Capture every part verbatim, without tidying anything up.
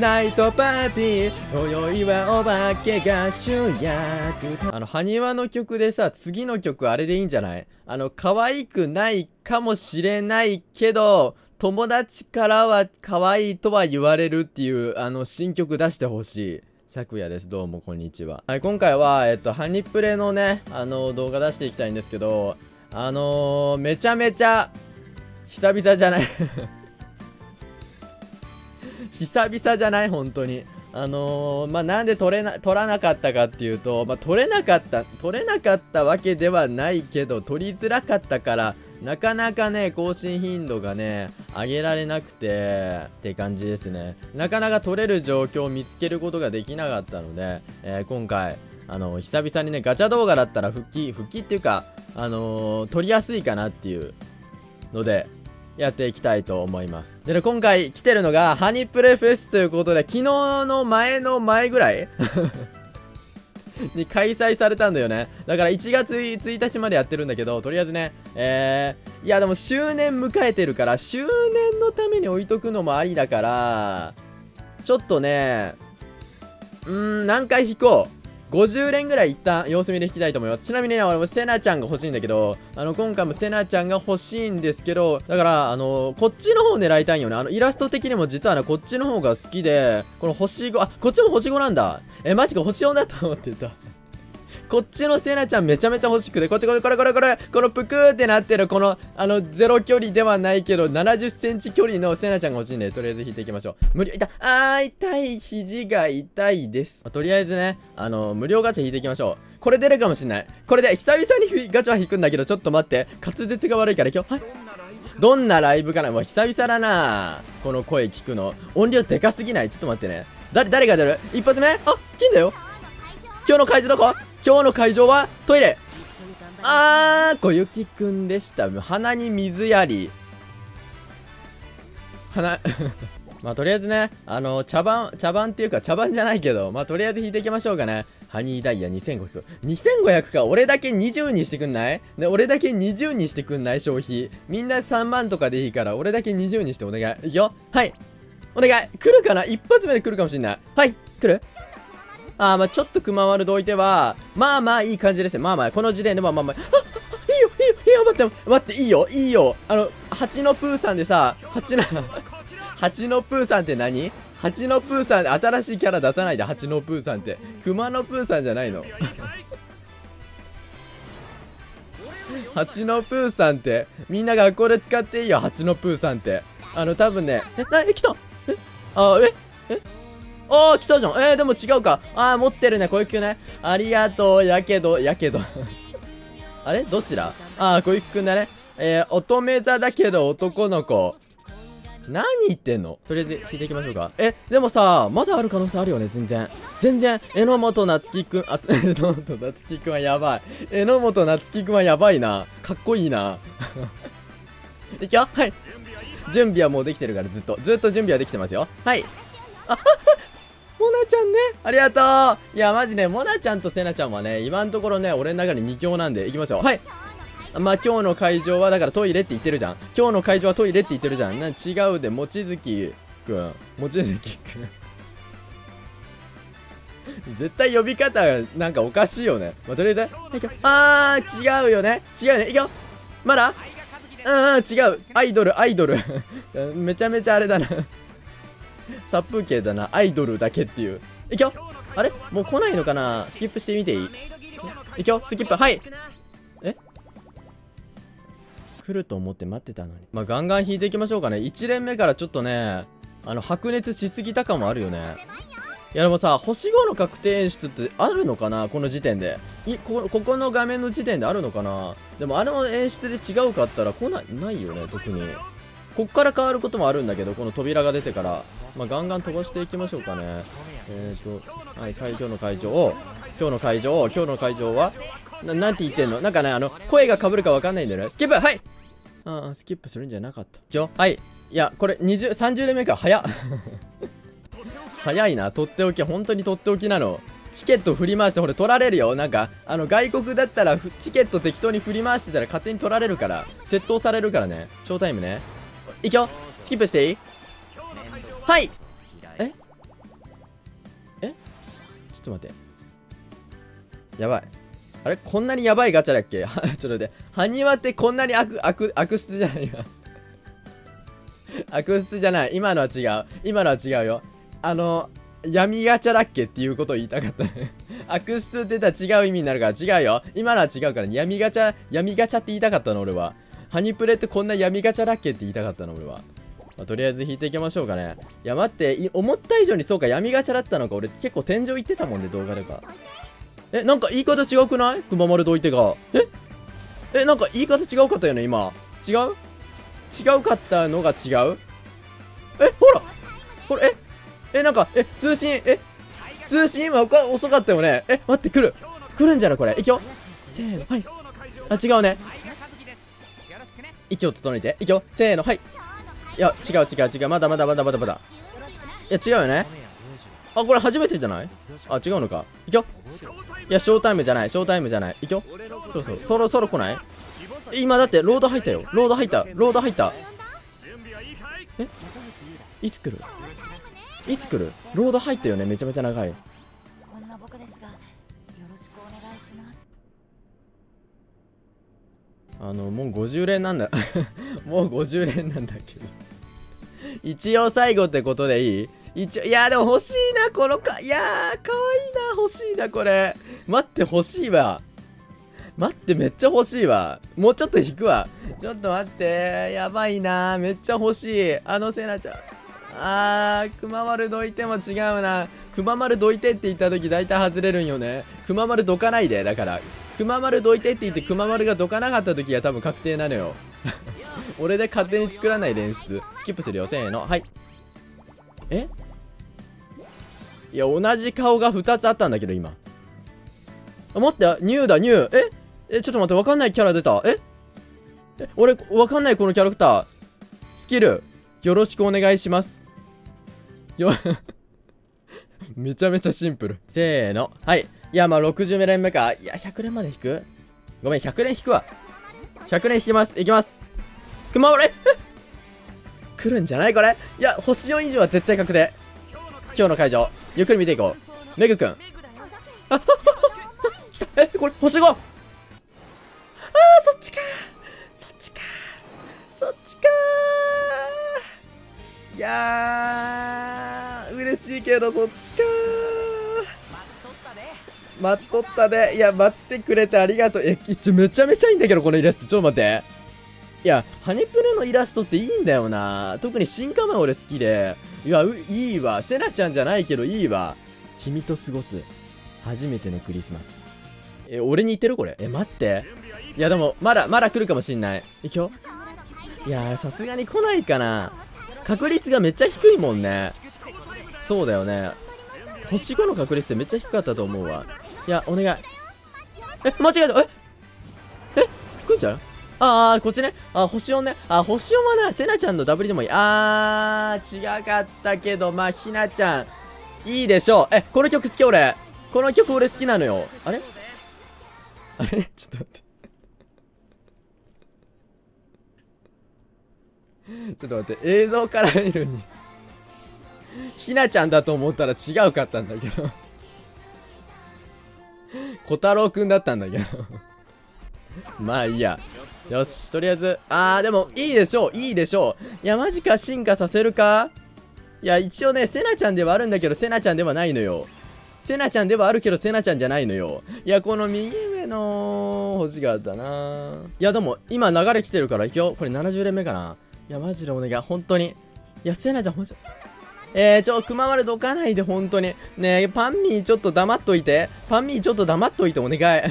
ナイトパーティー、今宵はお化けが主役。あの、ハニワの曲でさ、次の曲あれでいいんじゃない？あの、可愛くないかもしれないけど、友達からは可愛いとは言われるっていう、あの、新曲出してほしい。咲夜です。どうも、こんにちは。はい、今回は、えっと、ハニプレのね、あの、動画出していきたいんですけど、あのー、めちゃめちゃ、久々じゃない久々じゃない本当に。あのー、まあ、なんで撮れな、撮らなかったかっていうと、まあ、撮れなかった、撮れなかったわけではないけど、撮りづらかったから、なかなかね、更新頻度がね、上げられなくて、って感じですね。なかなか撮れる状況を見つけることができなかったので、えー、今回、あの、久々にね、ガチャ動画だったら復帰、復帰っていうか、あのー、撮りやすいかなっていうので、やっていきたいと思います。でね、今回来てるのが、ハニプレフェスということで、昨日の前の前ぐらいに開催されたんだよね。だからいちがつついたちまでやってるんだけど、とりあえずね、えー、いやでも周年迎えてるから、周年のために置いとくのもありだから、ちょっとね、うーん、何回引こう。ごじゅうれんぐらい一旦様子見で引きたいと思います。ちなみにね、俺もセナちゃんが欲しいんだけど、あの、今回もセナちゃんが欲しいんですけど、だから、あの、こっちの方狙いたいよね。あの、イラスト的にも実はね、こっちの方が好きで、このほしご、あ、こっちもほしごなんだ。え、マジか、ほしよんだと思ってた。こっちのセナちゃんめちゃめちゃ欲しくて、こっちこれこれこれこれ、このプクーってなってる、この、あの、ゼロ距離ではないけど、ななじゅっセンチ距離のセナちゃんが欲しいんで、とりあえず引いていきましょう。無料、痛い、あー、痛い、肘が痛いです。まあ、とりあえずね、あの、無料ガチャ引いていきましょう。これ出るかもしんない。これで、久々にガチャ引くんだけど、ちょっと待って、滑舌が悪いから今日、はい。どんなライブかな？もう久々だなぁ。この声聞くの。音量でかすぎない？ちょっと待ってね。誰、誰が出る？一発目？あ、金だよ。今日の会場どこ？今日の会場はトイレ。あー、小雪くんでした。鼻に水やり。鼻、まあ、とりあえずね、あの、茶番、茶番っていうか、茶番じゃないけど、まあ、とりあえず引いていきましょうかね。ハニーダイヤにせんごひゃく。にせんごひゃくか、俺だけにじゅうにしてくんないね、俺だけにじゅうにしてくんない消費。みんなさんまんとかでいいから、俺だけにじゅうにしてお願い。いくよ。はい。お願い。来るかな？一発目で来るかもしんない。はい。来る？あー、まあちょっと熊丸どいては、まあまあいい感じですね。まあまあ、この時点でまあまあまあ、あ、あ、いいよ、いいよ、いいよ、待って、待って、いいよ、いいよ。あの、蜂のプーさんでさ、蜂の、蜂のプーさんって何？蜂のプーさん、新しいキャラ出さないで、蜂のプーさんって。熊のプーさんじゃないの。蜂のプーさんって、みんな学校で使っていいよ、蜂のプーさんって。あの、多分ね、え、なに、来た？え？あ、え？え？おー、来たじゃん。えー、でも違うか。あー、持ってるね、小雪ね。ありがとう、やけど、やけど。あれどちら？あー、小雪くんだね。えー、乙女座だけど男の子。何言ってんの？とりあえず、引いていきましょうか。え、でもさ、まだある可能性あるよね、全然。全然、榎本夏樹くん、あ、榎本夏樹くんはやばい。榎本夏樹くんはやばいな。かっこいいな。いくよ？はい。準備はもうできてるから、ずっと。ずっと準備はできてますよ。はい。あははモナちゃんね、ありがとう。いや、マジね、モナちゃんとセナちゃんはね、今のところね、俺の中でに強なんで、いきますよ。はい。まあ、今日の会場は、だからトイレって言ってるじゃん。今日の会場はトイレって言ってるじゃん。なん違うで、望月くん。望月くん。絶対呼び方がなんかおかしいよね。まあ、とりあえず、あー、違うよね。違うね。いくよ。まだうん、違う。アイドル、アイドル。めちゃめちゃあれだな。殺風景だな。アイドルだけっていう。いくよ。あれもう来ないのかな？スキップしてみていい？いくよ。スキップ。はい。え？来ると思って待ってたのに。まあ、ガンガン引いていきましょうかね。いちれんめからちょっとね、あの、白熱しすぎた感もあるよね。いや、でもさ、ほしごの確定演出ってあるのかな？この時点で。い、こ、ここの画面の時点であるのかな？でも、あの演出で違うかったら来ない、ないよね、特に。こっから変わることもあるんだけど、この扉が出てから。まあ、ガンガン飛ばしていきましょうかね。えーと、はい、今日の会場を、今日の会場を、今日の会場は、な、なんて言ってんの？なんかね、あの、声が被るかわかんないんだよね。スキップ！はい！ああ、スキップするんじゃなかった。今日？はい。いや、これ、にじゅう、さんじゅうれんめか。早っ。早いな。とっておき。本当にとっておきなの。チケット振り回して、ほら、取られるよ。なんか、あの、外国だったら、チケット適当に振り回してたら勝手に取られるから。窃盗されるからね。ショータイムね。いくよ！スキップしていい？はい。え？え、ちょっと待って。やばい。あれこんなにやばいガチャだっけ？ちょっと待って。ハニワってこんなに悪、悪、悪質じゃないよ。悪質じゃない。今のは違う。今のは違うよ。あの、闇ガチャだっけっていうことを言いたかったね。悪質って言ったら違う意味になるから違うよ。今のは違うから、闇ガチャ、闇ガチャって言いたかったの俺は。ハニプレってこんな闇ガチャだっけって言いたかったの俺は。まあ、とりあえず引いていきましょうかね。いや待って、思った以上にそうか、闇ガチャだったのか。俺結構天井行ってたもんね、動画でか。え、なんか言い方違うくない？熊丸どいてが。ええ、なんか言い方違うかったよね、今。違う？違うかったのが違う？え、ほらほら、ええ、なんか、え、通信、え、通信今遅かったよね。え、待って、来る。来るんじゃないこれ。いくよ。せーの、はい。あ、違うね。息を整えて。いくよ。せーの、はい。いや、違う違う違う。まだまだまだまだまだ。いや、違うよね。あ、これ初めてじゃない？あ、違うのか。いくよ。いや、ショータイムじゃない。ショータイムじゃない。いくよ。そうそう。そろそろ来ない？今だって、ロード入ったよ。ロード入った。ロード入った。え？いつ来る？いつ来る？ロード入ったよね。めちゃめちゃ長い。こんな僕ですが、よろしくお願いします。あの、もうごじゅう連なんだ。もうごじゅう連なんだけど。一応最後ってことでいい？一応、いやーでも欲しいな、このか、いやー、かわいいな、欲しいな、これ。待って、欲しいわ。待って、めっちゃ欲しいわ。もうちょっと引くわ。ちょっと待って、やばいな、めっちゃ欲しい。あのセナちゃん。あー、熊丸どいても違うな。熊丸どいてって言った時大体外れるんよね。熊丸どかないで、だから。熊丸どいてって言って熊丸がどかなかった時は多分確定なのよ。俺で勝手に作らない練出。スキップするよ、せーの。はい。え？いや、同じ顔がふたつあったんだけど、今。あ、待って、ニューだ、ニュー。え？え、ちょっと待って、わかんないキャラ出た。え？え、俺、わかんないこのキャラクター。スキル、よろしくお願いします。よ、めちゃめちゃシンプル。せーの。はい。いや、まあ、ろくじゅう連目か。いや、ひゃく連まで引く？ごめん、ひゃく連引くわ。ひゃく連引きます。いきます。熊丸、来るんじゃないこれ。いや、星よん以上は絶対確定。今日の会場、ゆっくり見ていこう。メグくん。あっ、あっ、あっ、来た。え、これ、星 ご！ あー、そっちかー。そっちかー。そっちかー。いやー、嬉しいけど、そっちかー。待っとったで。いや、待ってくれてありがとう。え、ちょ、めちゃめちゃいいんだけど、このイラスト。ちょっと待って。いや、ハニプレのイラストっていいんだよな。特に進化マン俺好きで。いや、う、いいわ。セナちゃんじゃないけど、いいわ。君と過ごす、初めてのクリスマス。え、俺に似てるこれ。え、待って。いや、でも、まだ、まだ来るかもしんない。いくよ。いや、さすがに来ないかな。確率がめっちゃ低いもんね。そうだよね。星ごの確率ってめっちゃ低かったと思うわ。いや、お願い。え、間違えた。ええ、来んじゃん。ああ、こっちね。あ、星よんね。あ、星よんはな、セナちゃんのダブリでもいい。あー、違かったけど、まあ、ひなちゃん、いいでしょう。え、この曲好き俺。この曲俺好きなのよ。あれあれちょっと待って。ちょっと待って、映像から見るに。ひなちゃんだと思ったら違うかったんだけど。小太郎くんだったんだけど。まあいいや。よし、とりあえず。あー、でも、いいでしょう、いいでしょう。いや、マジか、進化させるか？いや、一応ね、セナちゃんではあるんだけど、セナちゃんではないのよ。セナちゃんではあるけど、セナちゃんじゃないのよ。いや、この右上の欲しかったな。いや、でも、今流れ来てるから、いくよ。これななじゅう連目かな。いや、マジでお願い、本当に。いや、セナちゃん、ほんとに。えー、ちょ、熊丸どかないで、ほんとに。ねえ、パンミーちょっと黙っといて。パンミーちょっと黙っといて、お願い。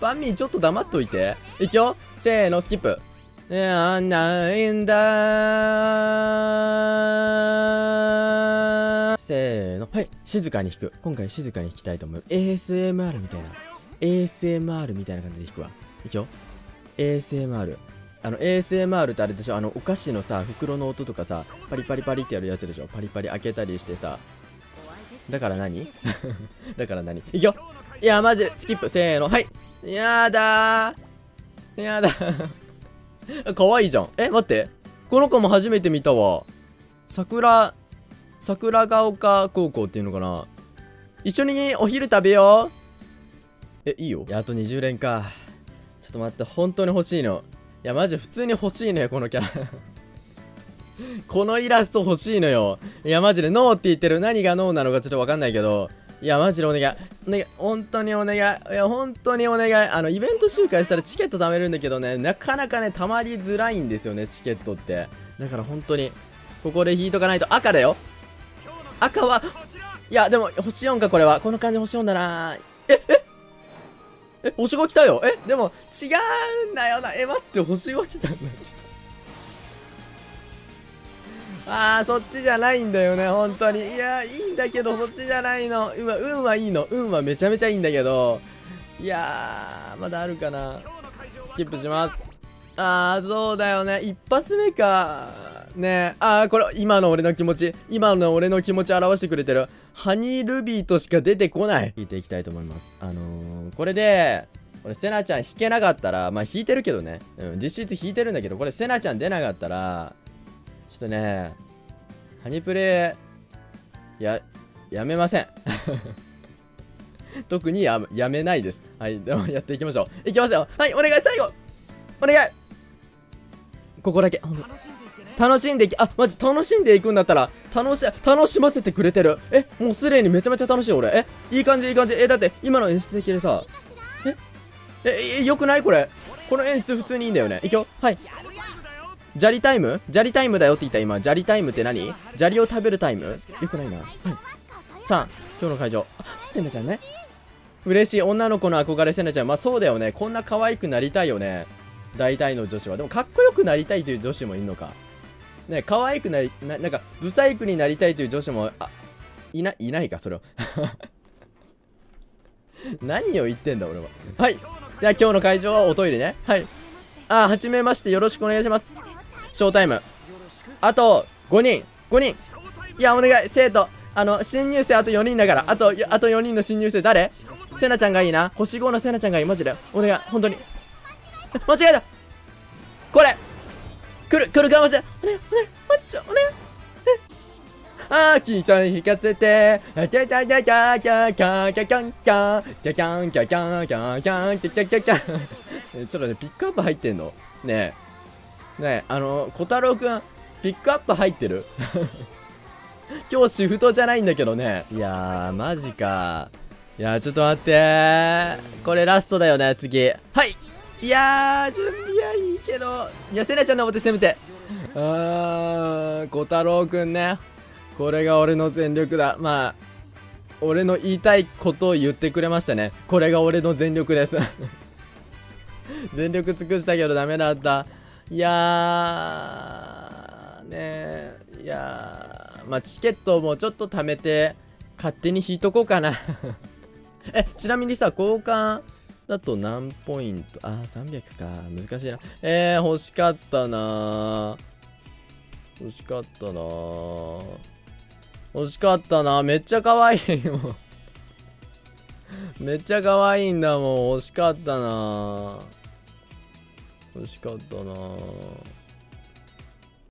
パンミーちょっと黙っといて。いくよ。せーの、スキップ。えー、ないんだー。せーの。はい、静かに弾く。今回静かに弾きたいと思う。エーエスエムアール みたいな。エーエスエムアール みたいな感じで弾くわ。いくよ。エーエスエムアール。あの エーエスエムアール ってあれでしょ、あのお菓子のさ、袋の音とかさ、パリパリパリってやるやつでしょ。パリパリ開けたりしてさ。だから何だから何いくよ。いや、マジでスキップ。せーの、はい。やだー、やだー。かわいいじゃん。え、待って、この子も初めて見たわ。桜桜ヶ丘高校っていうのかな。一緒にお昼食べよう。え、いいよ。いや、あとにじゅうれんか。ちょっと待って、本当に欲しいの。いや、マジ普通に欲しいのよ、このキャラ。このイラスト欲しいのよ。いや、マジで、ノーって言ってる。何がノーなのかちょっとわかんないけど。いや、マジでお願い。お願い。本当にお願い。いや、本当にお願い。あの、イベント集会したらチケット貯めるんだけどね、なかなかね、溜まりづらいんですよね、チケットって。だから本当に、ここで引いとかないと。赤だよ。赤は、いや、でも、星よんか、これは。この感じ星よんだな。え、ええ、星ご来たよ。え、でも、違うんだよな。え、待って、星ご来たんだっけ。あー、そっちじゃないんだよね、本当に。いや、いいんだけど、そっちじゃないの。うわ、運はいいの。運はめちゃめちゃいいんだけど。いやー、まだあるかな。スキップします。あー、そうだよね。一発目か。ねえ。あー、これ、今の俺の気持ち。今の俺の気持ち表してくれてる。ハニールビーとしか出てこない。引いていきたいと思います。あのー、これで、これ、セナちゃん引けなかったら、まあ、引いてるけどね。うん、実質引いてるんだけど、これ、セナちゃん出なかったら、ちょっとね、ハニプレイ、や、やめません。特にや、やめないです。はい、でもやっていきましょう。いきますよ。はい、お願い、最後お願い。ここだけ。楽しんでいき、あ、マジ、楽しんでいくんだったら、楽し、楽しませてくれてる。え、もうすでにめちゃめちゃ楽しい、俺。え、いい感じ、いい感じ。え、だって、今の演出的でさ、え、え、え、よくないこれ。この演出普通にいいんだよね。いくよ。はい。砂利タイム砂利タイムだよって言った今。砂利タイムって何？砂利を食べるタイム？よくないな。はい。さん、今日の会場。あ、セナちゃんね。嬉しい。女の子の憧れセナちゃん。まあそうだよね。こんな可愛くなりたいよね。大体の女子は。でもかっこよくなりたいという女子もいるのか。ね、可愛くなり、な、なんか、ブサイクになりたいという女子も、あ、いな、いないか、それは。何を言ってんだ、俺は。はい。じゃあ今日の会場はおトイレね。はい。あ、はじめまして。よろしくお願いします。ショータイム。あと、ごにん。ごにん。いや、お願い。生徒。あの、新入生あとよにんだから。あと、あとよにんの新入生誰？セナちゃんがいいな。星ごのセナちゃんがいい。マジで。お願い。本当に。間違えた。これ。来る、来るかもしれない。お願い、お願い。マッチョ、お願い。あー、きたに引かせて。キャキャキャキャキャキャキャキャンキャンキャキャンキャキャンキャンキャンキャキャキャン。ちょっとね、ピックアップ入ってんのねえ。ねえ、あの、小太郎くん、ピックアップ入ってる？今日シフトじゃないんだけどね。いやー、マジか。いやー、ちょっと待ってー。これラストだよね、次。はい。いやー、準備はいいけど。いや、セナちゃんの表せめて。あー、小太郎くんね。これが俺の全力だ。まあ、俺の言いたいことを言ってくれましたね。これが俺の全力です。全力尽くしたけどダメだった。いやー、ねえ、いやー、まあ、チケットもちょっと貯めて、勝手に引いとこうかな。え、ちなみにさ、交換だと何ポイント？あー、さんびゃくか。難しいな。えー、欲しかったな。欲しかったな。欲しかったな。めっちゃ可愛いもん。めっちゃ可愛いんだもん。欲しかったな。惜しかったなぁ。